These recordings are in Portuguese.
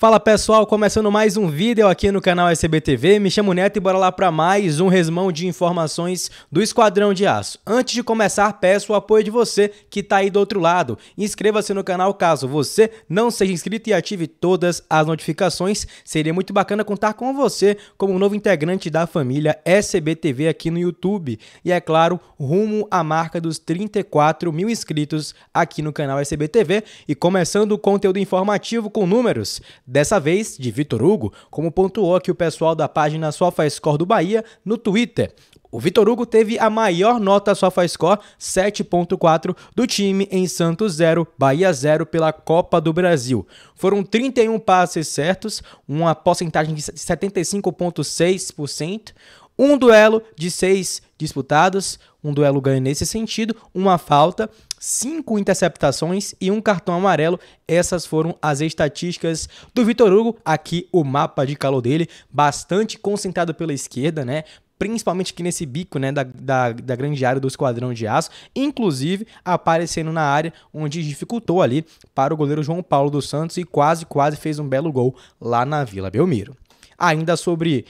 Fala pessoal, começando mais um vídeo aqui no canal ECB TV, me chamo Neto e bora lá para mais um resumão de informações do Esquadrão de Aço. Antes de começar, peço o apoio de você que tá aí do outro lado. Inscreva-se no canal caso você não seja inscrito e ative todas as notificações. Seria muito bacana contar com você como um novo integrante da família ECB TV aqui no YouTube. E é claro, rumo à marca dos 34 mil inscritos aqui no canal ECB TV. E começando o conteúdo informativo com números. Dessa vez, de Vitor Hugo, como pontuou aqui o pessoal da página SofaScore do Bahia no Twitter. O Vitor Hugo teve a maior nota SofaScore, 7.4, do time em Santos 0, Bahia 0 pela Copa do Brasil. Foram 31 passes certos, uma porcentagem de 75,6%, um duelo de 6 disputados, um duelo ganho nesse sentido, uma falta, 5 interceptações e um cartão amarelo. Essas foram as estatísticas do Vitor Hugo. Aqui o mapa de calor dele, bastante concentrado pela esquerda, né? Principalmente aqui nesse bico, né, da grande área do Esquadrão de Aço, inclusive aparecendo na área onde dificultou ali para o goleiro João Paulo do Santos e quase fez um belo gol lá na Vila Belmiro. Ainda sobre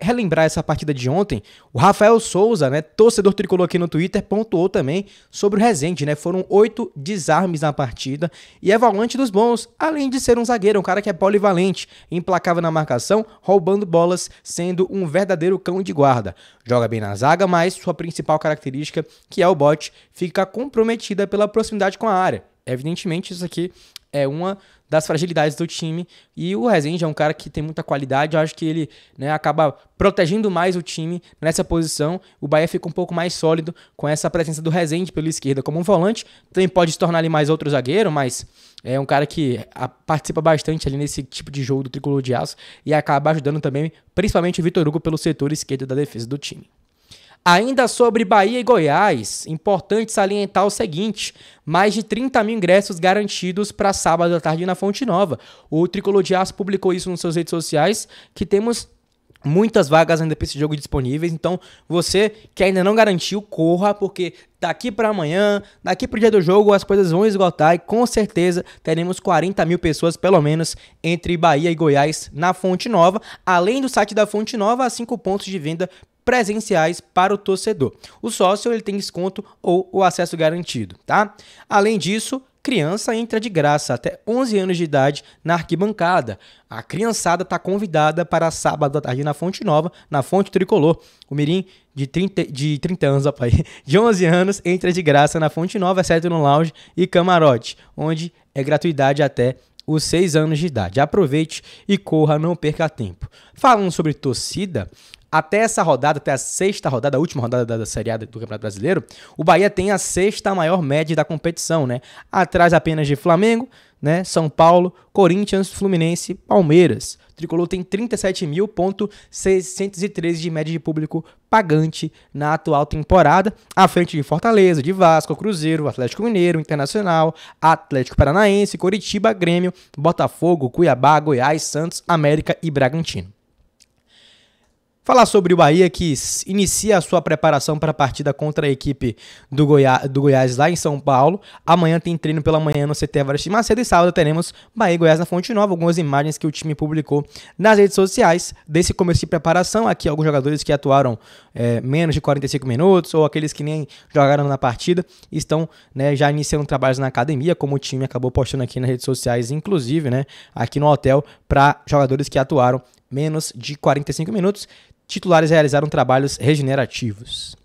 relembrar essa partida de ontem, o Rafael Souza, né, torcedor tricolor aqui no Twitter, pontuou também sobre o Rezende, né, foram 8 desarmes na partida e é volante dos bons, além de ser um zagueiro, um cara que é polivalente, implacável na marcação, roubando bolas, sendo um verdadeiro cão de guarda. Joga bem na zaga, mas sua principal característica, que é o bote, fica comprometida pela proximidade com a área. Evidentemente, isso aqui é uma das fragilidades do time, e o Rezende é um cara que tem muita qualidade. Eu acho que ele, né, acaba protegendo mais o time nessa posição. O Bahia fica um pouco mais sólido com essa presença do Rezende pela esquerda como um volante, também pode se tornar ali mais outro zagueiro, mas é um cara que participa bastante ali nesse tipo de jogo do Tricolor de Aço e acaba ajudando também, principalmente o Vitor Hugo, pelo setor esquerdo da defesa do time. Ainda sobre Bahia e Goiás, importante salientar o seguinte: mais de 30 mil ingressos garantidos para sábado à tarde na Fonte Nova. O Tricolor de Aço publicou isso nas suas redes sociais, que temos muitas vagas ainda para esse jogo disponíveis. Então você que ainda não garantiu, corra, porque daqui para amanhã, daqui para o dia do jogo, as coisas vão esgotar e com certeza teremos 40 mil pessoas, pelo menos, entre Bahia e Goiás na Fonte Nova. Além do site da Fonte Nova, há 5 pontos de venda presenciais para o torcedor. O sócio, ele tem desconto ou o acesso garantido, tá? Além disso, criança entra de graça até 11 anos de idade na arquibancada. A criançada está convidada para sábado à tarde na Fonte Nova, na Fonte Tricolor. O mirim de 11 anos entra de graça na Fonte Nova, exceto no lounge e camarote, onde é gratuidade até os 6 anos de idade. Aproveite e corra, não perca tempo. Falando sobre torcida, até essa rodada, até a sexta rodada, a última rodada da Série A do Campeonato Brasileiro, o Bahia tem a 6ª maior média da competição, né? Atrás apenas de Flamengo, né, São Paulo, Corinthians, Fluminense, Palmeiras. O Tricolor tem 37.613 de média de público pagante na atual temporada, à frente de Fortaleza, de Vasco, Cruzeiro, Atlético Mineiro, Internacional, Atlético Paranaense, Coritiba, Grêmio, Botafogo, Cuiabá, Goiás, Santos, América e Bragantino. Falar sobre o Bahia, que inicia a sua preparação para a partida contra a equipe do Goiás lá em São Paulo. Amanhã tem treino pela manhã no CT Barreirinhas e sábado teremos Bahia e Goiás na Fonte Nova. Algumas imagens que o time publicou nas redes sociais desse começo de preparação. Aqui alguns jogadores que atuaram menos de 45 minutos ou aqueles que nem jogaram na partida estão, né, já iniciando trabalhos na academia, como o time acabou postando aqui nas redes sociais, inclusive, né, aqui no hotel, para jogadores que atuaram menos de 45 minutos. Titulares realizaram trabalhos regenerativos.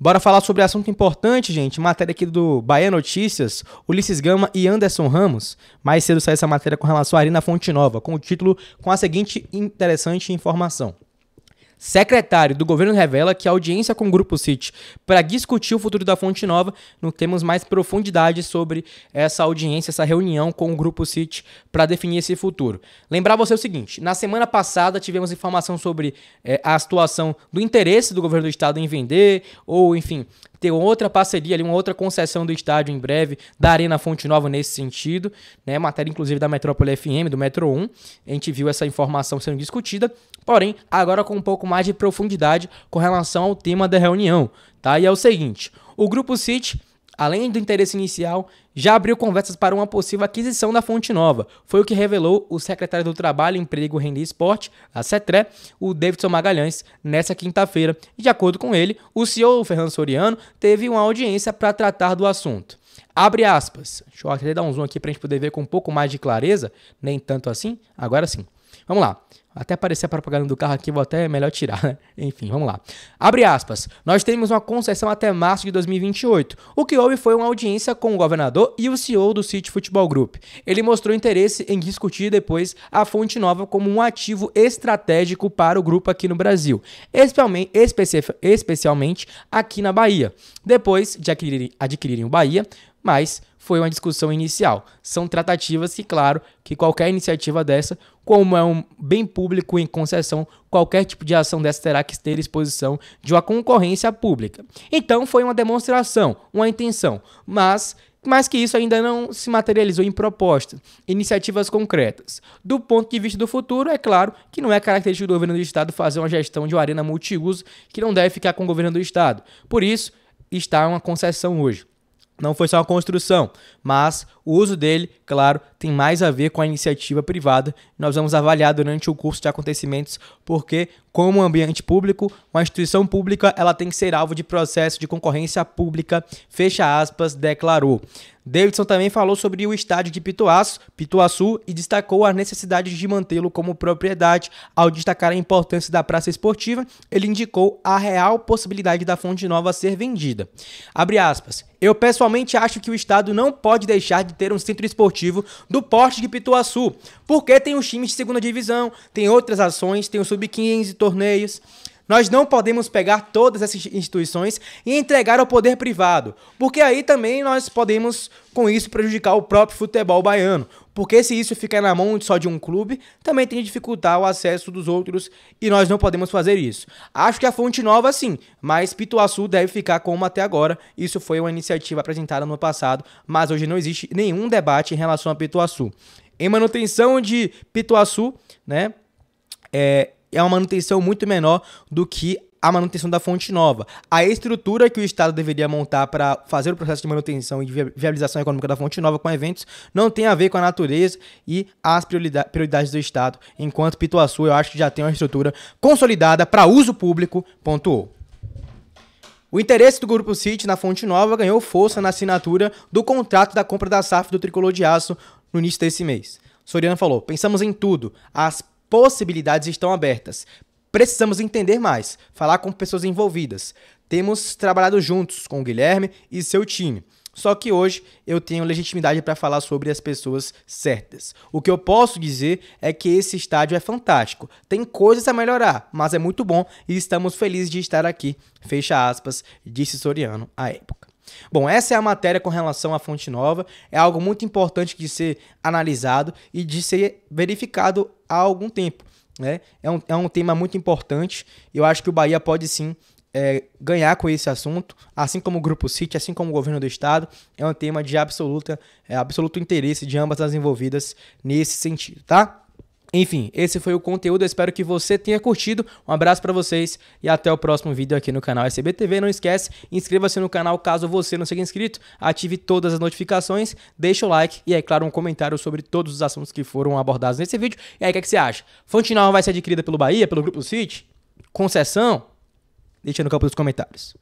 Bora falar sobre assunto importante, gente. Matéria aqui do Bahia Notícias, Ulisses Gama e Anderson Ramos. Mais cedo saiu essa matéria com relação à Arena Fonte Nova, com o título com a seguinte interessante informação. Secretário do governo revela que a audiência com o Grupo City para discutir o futuro da Fonte Nova, não temos mais profundidade sobre essa audiência, essa reunião com o Grupo City para definir esse futuro. Lembrar você o seguinte: na semana passada tivemos informação sobre a situação do interesse do governo do estado em vender, ou enfim, ter outra parceria ali, uma outra concessão do estádio em breve, da Arena Fonte Nova nesse sentido, né? Matéria inclusive da Metrópole FM, do Metro 1, a gente viu essa informação sendo discutida, porém agora com um pouco mais de profundidade com relação ao tema da reunião, tá? E é o seguinte: o Grupo City além do interesse inicial, já abriu conversas para uma possível aquisição da Fonte Nova. Foi o que revelou o secretário do Trabalho, Emprego, Renda e Esporte, a CETRE, o Davidson Magalhães, nesta quinta-feira. De acordo com ele, o CEO, Fernando Soriano, teve uma audiência para tratar do assunto. Abre aspas. Deixa eu até dar um zoom aqui para a gente poder ver com um pouco mais de clareza. Nem tanto assim. Agora sim. Vamos lá. Até aparecer a propaganda do carro aqui, vou até melhor tirar, né? Enfim, vamos lá. Abre aspas. Nós temos uma concessão até março de 2028. O que houve foi uma audiência com o governador e o CEO do City Football Group. Ele mostrou interesse em discutir depois a Fonte Nova como um ativo estratégico para o grupo aqui no Brasil, especialmente aqui na Bahia. Depois de adquirirem o Bahia, mas foi uma discussão inicial. São tratativas que, claro, que qualquer iniciativa dessa, como é um bem público em concessão, qualquer tipo de ação dessa terá que ter exposição de uma concorrência pública. Então foi uma demonstração, uma intenção, mas mais que isso ainda não se materializou em propostas, iniciativas concretas. Do ponto de vista do futuro, é claro que não é característico do governo do estado fazer uma gestão de uma arena multiuso que não deve ficar com o governo do estado. Por isso, está uma concessão hoje. Não foi só uma construção, mas o uso dele, claro, tem mais a ver com a iniciativa privada. Nós vamos avaliar durante o curso de acontecimentos, porque como ambiente público, uma instituição pública, ela tem que ser alvo de processo de concorrência pública, fecha aspas, declarou. Davidson também falou sobre o estádio de Pituaçu e destacou a necessidade de mantê-lo como propriedade. Ao destacar a importância da praça esportiva, ele indicou a real possibilidade da Fonte Nova ser vendida. Abre aspas. Eu pessoalmente acho que o estado não pode deixar de ter um centro esportivo do porte de Pituaçu, porque tem os times de segunda divisão, tem outras ações, tem o sub-15, torneios. Nós não podemos pegar todas essas instituições e entregar ao poder privado, porque aí também nós podemos, com isso, prejudicar o próprio futebol baiano, porque se isso ficar na mão só de um clube, também tem que dificultar o acesso dos outros e nós não podemos fazer isso. Acho que a Fonte Nova sim, mas Pituaçu deve ficar como até agora. Isso foi uma iniciativa apresentada no passado, mas hoje não existe nenhum debate em relação a Pituaçu. Em manutenção de Pituaçu, né, é uma manutenção muito menor do que a manutenção da Fonte Nova. A estrutura que o Estado deveria montar para fazer o processo de manutenção e de viabilização econômica da Fonte Nova com eventos não tem a ver com a natureza e as prioridades do Estado, enquanto Pituaçu eu acho que já tem uma estrutura consolidada para uso público, pontuou. O interesse do Grupo City na Fonte Nova ganhou força na assinatura do contrato da compra da SAF do Tricolor de Aço no início desse mês. Soriano falou, pensamos em tudo, as possibilidades estão abertas. Precisamos entender mais, falar com pessoas envolvidas. Temos trabalhado juntos com o Guilherme e seu time. Só que hoje eu tenho legitimidade para falar sobre as pessoas certas. O que eu posso dizer é que esse estádio é fantástico. Tem coisas a melhorar, mas é muito bom e estamos felizes de estar aqui. Fecha aspas, disse Soriano à época. Bom, essa é a matéria com relação à Fonte Nova. É algo muito importante de ser analisado e de ser verificado há algum tempo, né? É um tema muito importante. Eu acho que o Bahia pode sim ganhar com esse assunto, assim como o Grupo City, assim como o governo do estado. É um tema de absoluto interesse de ambas as envolvidas nesse sentido, tá? Enfim, esse foi o conteúdo, eu espero que você tenha curtido, um abraço para vocês e até o próximo vídeo aqui no canal ECB TV. Não esquece, inscreva-se no canal caso você não seja inscrito, ative todas as notificações, deixa o like e, é claro, um comentário sobre todos os assuntos que foram abordados nesse vídeo. E aí, o que, que você acha? Fonte Nova vai ser adquirida pelo Bahia, pelo Grupo City? Concessão? Deixa no campo dos comentários.